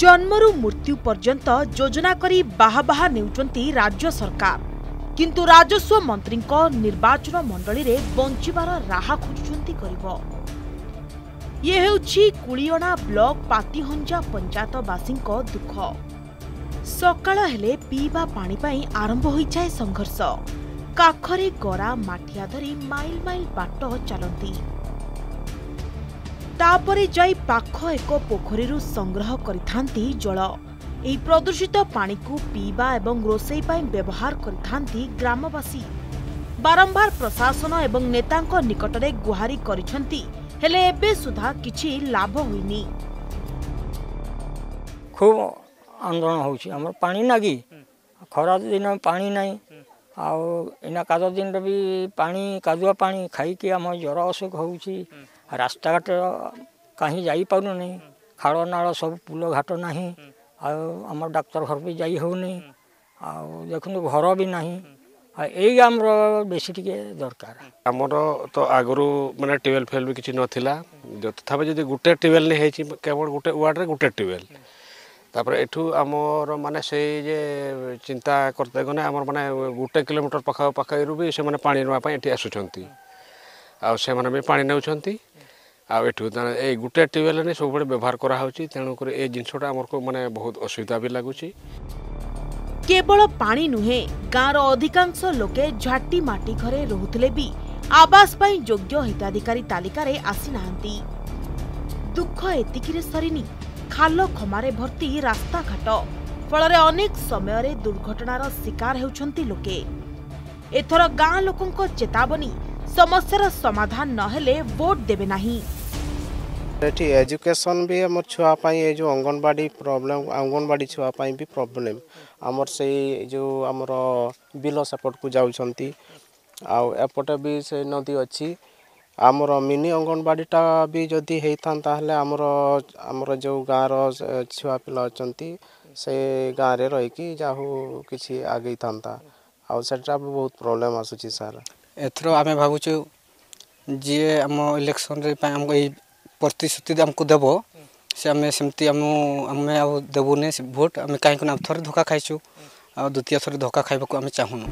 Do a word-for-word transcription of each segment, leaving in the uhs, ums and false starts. जन्मरू मृत्यु पर्यंत योजना करी बाहा बाहा नेउचंती राज्य सरकार, किंतु राजस्व मंत्री निर्वाचन मंडली रे बंचिबार राहा खोजुचंती करिवो। ये हेउछि कुलियणा ब्लॉक पातीहंजा पंचायतवासी दुख। सकाळ हेले पीवा पानी पाई आरंभ होई जाय संघर्ष। काखरे गरा माठिया धरी माइल माइल बाट चलती, तापरे जाई पाख एक पोखरी संग्रह करिथांती जल। एई प्रदूषित पानी को पीवा एवं रोसई पाई व्यवहार करिथांती ग्रामवासी। बारंबार प्रशासन एवं नेतांको निकटरे गुहारी करिछंती, हेले एबे सुधा किछि लाभ होइनी। खूब आंदोलन होउछि हमर पानी नागी। खरा दिन पानी नाही, आउ इना कादो दिन भी पानी कादुआ पानी खाई के हम जर असुख होउछि। रास्ता घाट कहीं जाई पाउनु नहीं, खाड़ नाड़ सब पुल घाट नहीं, आम डाक्तर घर भी जाई होनी, देखु घर भी नहीं। यही आम बेसी टी दरकार। आमर तो आगुरी मैंने ट्यूबेल फेल भी किसी नाला, तथा जब गोटे ट्यूबेल नहीं केवल गोटे वार्ड में गोटे ट्यूबेल। तापर एठू आमर माने से जे चिंता करते गने आमर माने गोटे किलोमीटर पाखा पाखरू भी से माने पानी नवा पई आसुचंती, आ से माने भी पानी नउचंती। आ एठू ए गोटे ट्यूबेल ने सब व्यवहार करा होची, तेणु कर ए जिनसोटा हमर को माने बहुत असुविधा भी लागुची। केवल पानी नुहे, गाँव अधिकांश लोके झाटी माटी घरे रहुतले भी आवास पई योग्य हिताधिकारी तालिका रे आसी नाहंती। दुख एतिकी रे सरीनी, खाल खमारे भर्ती रास्ता घाट, फल अनेक समय दुर्घटनार शिकार होउछंती लोके। एथर गाँ लोकंको चेतावनी, समस्या समाधान नहेले वोट देबे नहीं। एजुकेशन भी आम छुआपाई ये जो अंगनवाड़ी प्रॉब्लम, अंगनवाड़ी छुआपाई भी प्रॉब्लम आमर से जो आमर बिल सेपट को जाउछंती। आउ एपटे भी से नदी अच्छी, आमर मिनी अंगनवाड़ीटा भी जदि होता आमर आमर जो गाँवर छुआ पिला अच्छी से गाँव में रहीकि जाहू कि आगे था। आउ सेटा भी बहुत प्रॉब्लम आसूची सारा। एथर आम भावुचु जी आम इलेक्शन प्रतिश्रुति आमको देव से आम सेमती आम आम देवुने भोट। आम कहीं थे धोखा खाइचु, आ द्वितीय थर धोखा खाइबा को आम चाहूनु।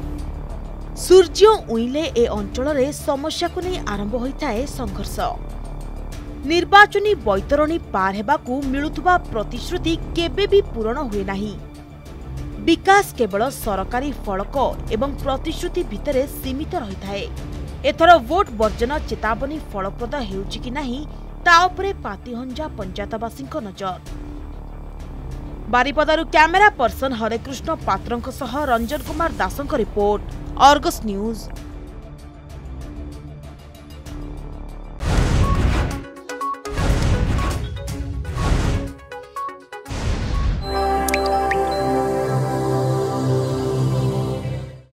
सूर्य उइले ए अंचल रे समस्या को नहीं आरंभ होता है संघर्ष। निर्वाचनी बैतरणी पार हेबाकू मिलुथुबा प्रतिश्रुति केबे भी पूरण हुए नाही। विकास केवल सरकारी फलक एवं प्रतिश्रुति भितरे सीमित रही थाए। एथर वोट बर्जन चेतावनी फलप्रद हेउछि कि नाही ता उपरे पातीहंजा पंचायतवासी नजर। बारिपदारू कैमेरा पर्सन हरेकृष्ण पात्रंक सह रंजन कुमार दासंक रिपोर्ट, आर्गस न्यूज।